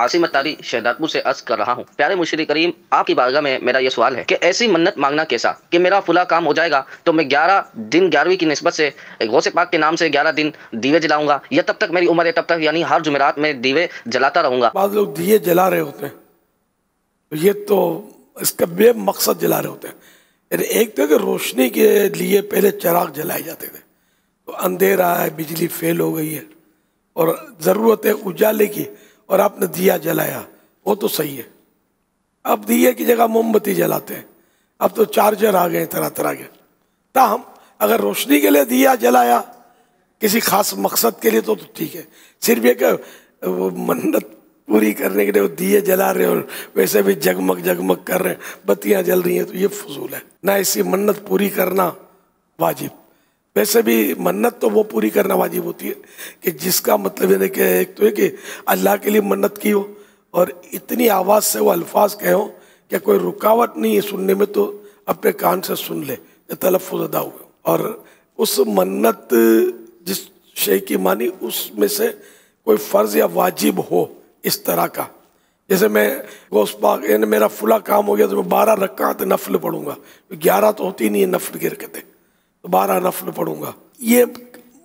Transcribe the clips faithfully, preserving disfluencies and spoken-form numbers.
आसिम अत्तारी शहदादपुर से अर्ज कर रहा हूँ। प्यारे मुर्शिद करीम, आपकी बारगाह में मेरा ये सवाल है कि ऐसी मन्नत मांगना कैसा कि मेरा फुला काम हो जाएगा तो मैं ग्यारह दिन ग्यारहवीं की निस्बत से गौसे पाक के नाम से ग्यारह दिन दीवे जलाऊंगा, या तब तक मेरी उम्र है तब तक, यानी हर जुमेरात में दीवे जलाता रहूंगा। बाद लोग दिए जला रहे होते हैं, ये तो इसका बेमकसद जला रहे होते हैं। एक तो रोशनी के लिए पहले चिराग जलाए जाते थे, तो अंधेरा है, बिजली फेल हो गई है और ज़रूरत है उजाले की, और आपने दिया जलाया, वो तो सही है। अब दिए की जगह मोमबत्ती जलाते हैं, अब तो चार्जर आ गए तरह तरह के। ताहम अगर रोशनी के लिए दिया जलाया किसी खास मकसद के लिए तो ठीक है। सिर्फ एक वो मन्नत पूरी करने के लिए वो दिए जला रहे और वैसे भी जगमग जगमग कर रहे हैं, बत्तियाँ जल रही हैं, तो ये फजूल है ना। ऐसी मन्नत पूरी करना वाजिब, वैसे भी मन्नत तो वो पूरी करना वाजिब होती है कि जिसका मतलब यानी कि एक तो है कि अल्लाह के लिए मन्नत की हो, और इतनी आवाज़ से वो अल्फाज कहे हों कि कोई रुकावट नहीं है सुनने में, तो अपने कान से सुन ले, तलफ़ुज़ अदा हो। और उस मन्नत जिस शे की मानी उसमें से कोई फ़र्ज़ या वाजिब हो इस तरह का। जैसे मैं गौस पाक यानी मेरा फुला काम हो गया तो मैं बारह रकात नफल पढ़ूँगा, ग्यारह तो होती नहीं है नफल की रकतें, तो बारह नफल पढ़ूंगा। ये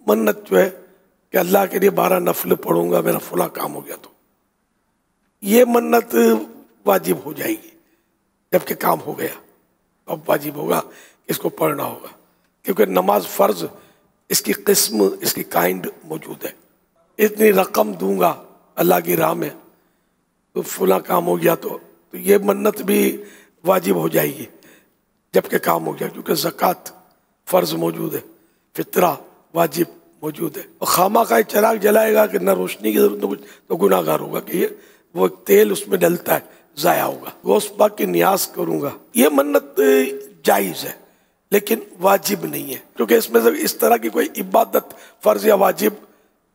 मन्नत जो है कि अल्लाह के लिए बारह नफल पढ़ूंगा मेरा फुला काम हो गया, तो ये मन्नत वाजिब हो जाएगी। जबकि काम हो गया अब वाजिब होगा, इसको पढ़ना होगा, क्योंकि नमाज फ़र्ज, इसकी किस्म, इसकी काइंड मौजूद है। इतनी रकम दूंगा अल्लाह की राह में तो फुला काम हो गया, तो, तो ये मन्नत भी वाजिब हो जाएगी जबकि काम हो गया। क्योंकि ज़कात फ़र्ज़ मौजूद है, फितरा वाजिब मौजूद है, और खामा का चिराग जलाएगा कि ना रोशनी की ज़रूरत, ना कुछ, तो गुनाहगार होगा कि ये वो तेल उसमें डलता है, ज़ाया होगा। गौस पाक की नियाज करूँगा, ये मन्नत जायज़ है लेकिन वाजिब नहीं है, क्योंकि इसमें से इस तरह की कोई इबादत फ़र्ज़ या वाजिब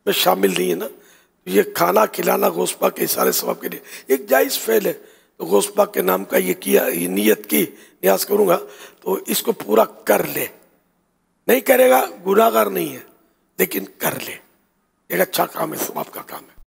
में शामिल नहीं है ना। ये खाना खिलाना गौस पाक के इशारे सवाब के लिए एक जायज़ फ़ेल है, तो गौस पाक के नाम का ये किया, ये नीयत की नियाज करूँगा तो इसको पूरा कर ले। नहीं करेगा गुनाहगार नहीं है, लेकिन कर ले, एक अच्छा काम है, सवाब का काम है।